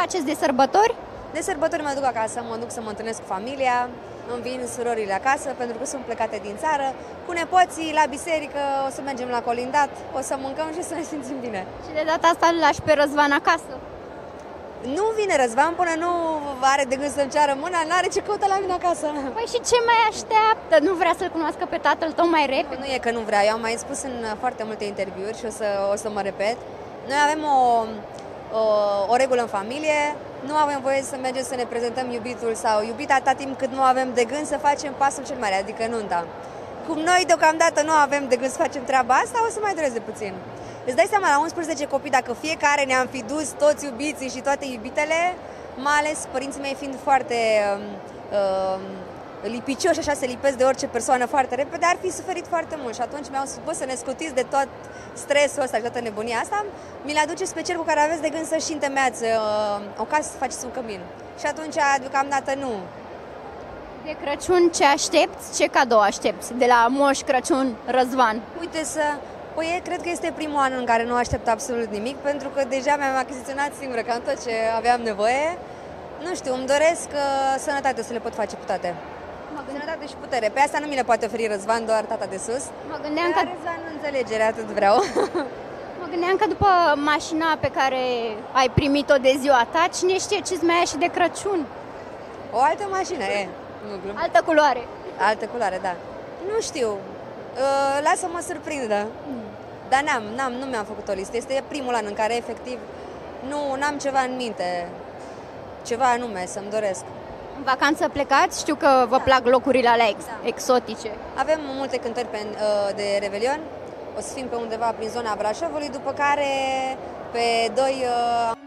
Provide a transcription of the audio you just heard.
faceți de sărbători? De sărbători mă duc acasă, mă duc să mă întâlnesc cu familia, îmi vin surorile acasă pentru că sunt plecate din țară, cu nepoții la biserică, o să mergem la colindat, o să mâncăm și să ne simțim bine. Și de data asta îl lași pe Răzvan acasă? Nu vine Răzvan până nu are de gând să-mi ceară mâna, n-are ce căută la mine acasă. Păi și ce mai așteaptă? Nu vrea să-l cunoască pe tatăl tău mai repede? Nu, nu e că nu vrea, eu am mai spus în foarte multe interviuri și o să mă repet. Noi avem o regulă în familie, nu avem voie să mergem să ne prezentăm iubitul sau iubita atâta timp cât nu avem de gând să facem pasul cel mare, adică nunta. Cum noi deocamdată nu avem de gând să facem treaba asta, o să mai dureze puțin. Îți dai seama, la 11 copii, dacă fiecare ne-am fi dus toți iubiții și toate iubitele, mai ales părinții mei fiind foarte lipicioși, așa se lipesc de orice persoană foarte repede, ar fi suferit foarte mult și atunci mi-au spus să ne scutiți de tot stresul ăsta și toată nebunia asta, mi le aduceți pe cel cu care aveți de gând să-și întemeiați o casă, să faceți un cămin. Și atunci, deocamdată, nu. De Crăciun ce aștepți? Ce cadou aștepți de la Moș Crăciun Răzvan? Uite să... Păi, cred că este primul an în care nu aștept absolut nimic, pentru că deja mi-am achiziționat singură cam tot ce aveam nevoie. Nu știu, îmi doresc sănătate, să le pot face pe toate. Sănătate și putere. Pe asta nu mi le poate oferi Răzvan, doar tata de sus. Mă gândeam că... Răzvan nu înțelegere, atât vreau. Mă gândeam că după mașina pe care ai primit-o de ziua ta, cine știe ce-ți mai ia și de Crăciun? O altă mașină, nu glum. Altă culoare. Altă culoare, da. Nu știu. Lasă-mă surprindă. Dar nu mi-am făcut o listă. Este primul an în care, efectiv, n-am ceva în minte. Ceva anume să-mi doresc. În vacanță plecați? Știu că vă plac locurile alea exotice. Avem multe cântări de Revelion. O să fim pe undeva prin zona Brașovului, după care pe 2...